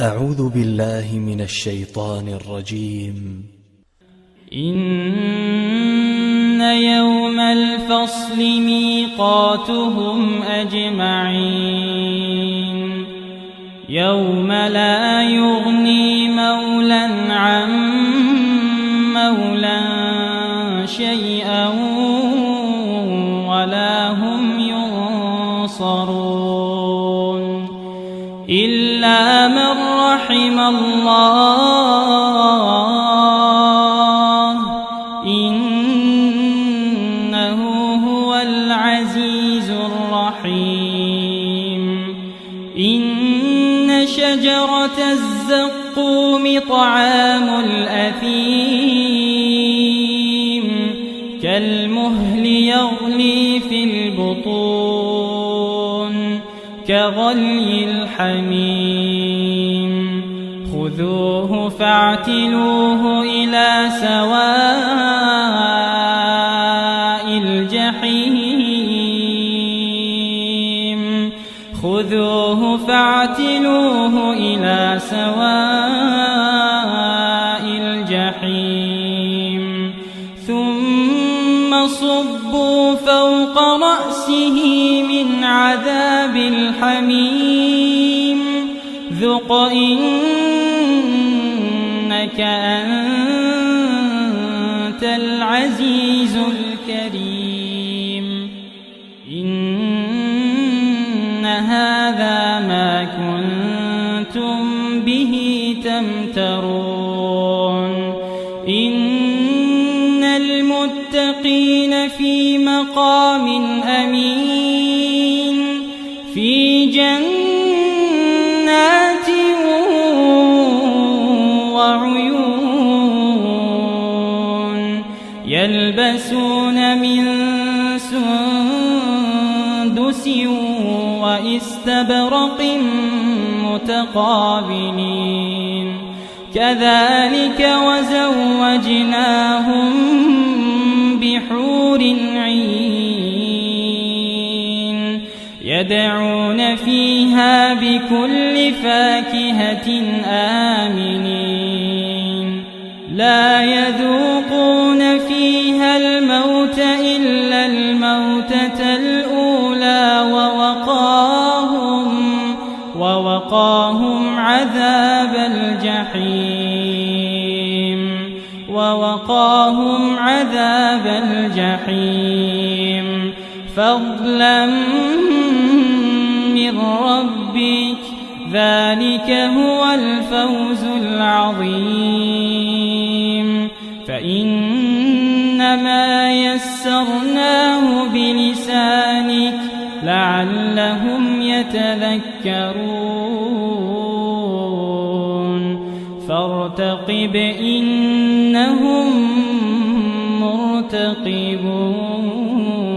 أعوذ بالله من الشيطان الرجيم. إن يوم الفصل ميقاتهم أجمعين، يوم لا يغني مولى عن مولى شيئا ولا هم ينصرون، إلا من رحم الله، إنه هو العزيز الرحيم. إن شجرة الزقوم طعام الأثيم كالمهل يغلي في البطون كغلي الحميم. خذوه فاعتلوه إلى سواء الجحيم، خذوه فاعتلوه إلى سواء الجحيم. ثم صبوا فوق رأسه من عذاب الحميم، ذق إنك أنت العزيز الكريم. إن هذا ما كنتم به تمترون، إن المتقين في مقام أمين، في جنات وعيون، يلبسون من سندس وإستبرق متقابلين، كذلك وزوجناهم بحور عين، يدعون فيها بكل فاكهة آمنين. لا يذوقون فيها الموت إلا الموتة الأولى، ووقاهم عذاب الجحيم، فضلا من ربك، ذلك هو الفوز العظيم. فإنما يسرناه بلسانك لعلهم يتذكرون. فارتقب إنهم مرتقبون.